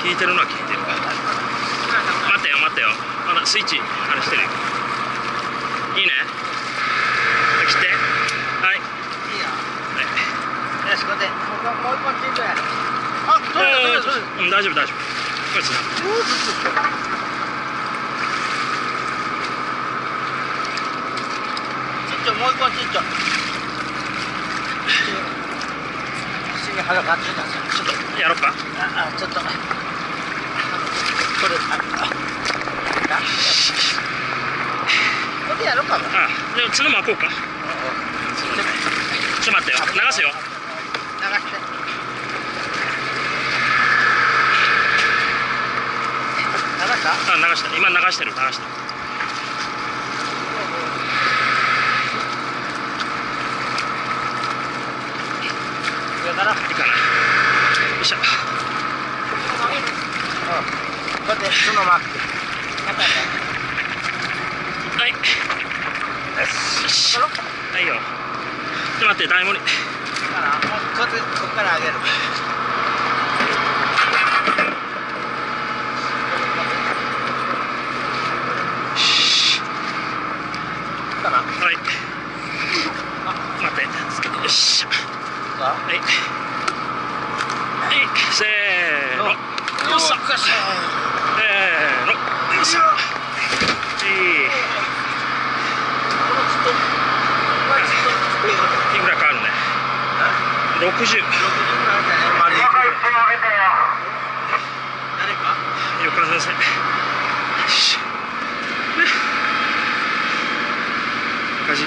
聞いてるのは聞いてるから。待てよ待てよ、まだスイッチあれしてる。いいね、来て。はい、いいよ、はい、よし、こうやってもう一本聞いて。あ、取れた取れた取れた、うん、大丈夫大丈夫。これつなもう一本ちっちゃい。すぐ腹が立つな。ちょっとやろっか。ああ、ちょっと。これ、これやろっか。あ、でも角巻こうか。ちょっと待ってよ。流すよ。流して。流した？あ、流した。今流してる。流した。いいかな。よっしゃ。こうやってそのまま。はい。よし。はいよ。ちょっと待って、台盛り。こうやってこっから上げる。かな。はい。待って。よっしゃ。はい、はい、せーの、よっしゃ、せーの、よっしゃ、いくらかあるね。60。誰か？横川先生。赤字機。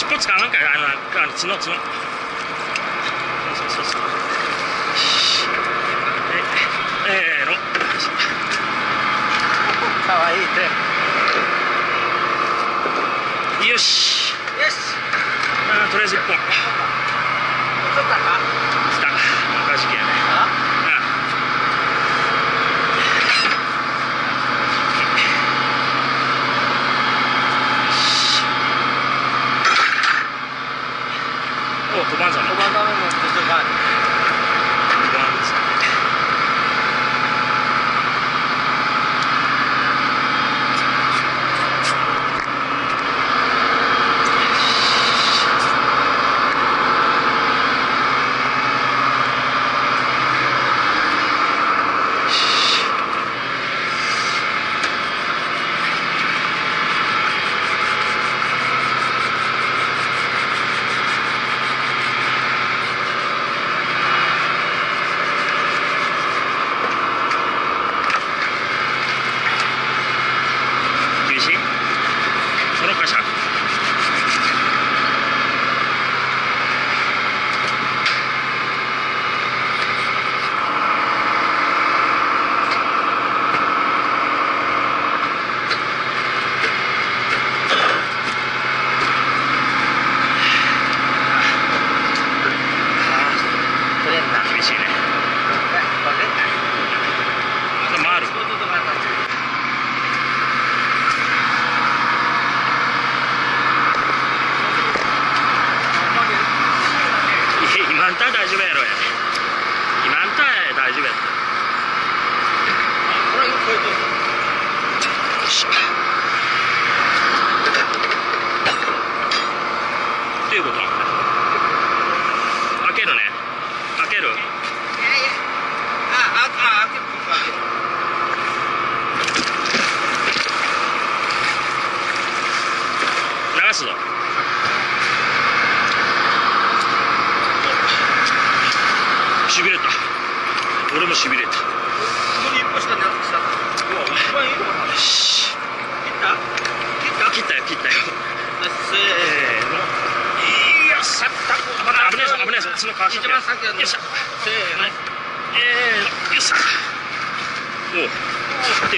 尻尾使うなんか角角。そうそうそう。可愛いね。よし。よし。とりあえず1本。取ったか。取った。マカジキやね。5番座の手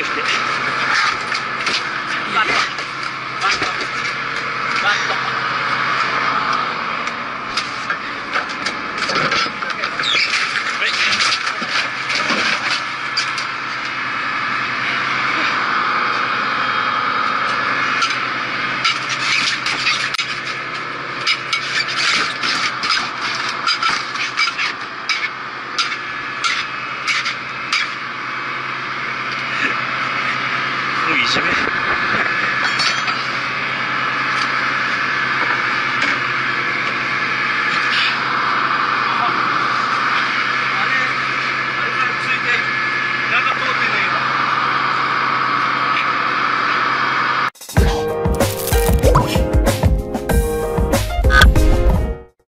振って。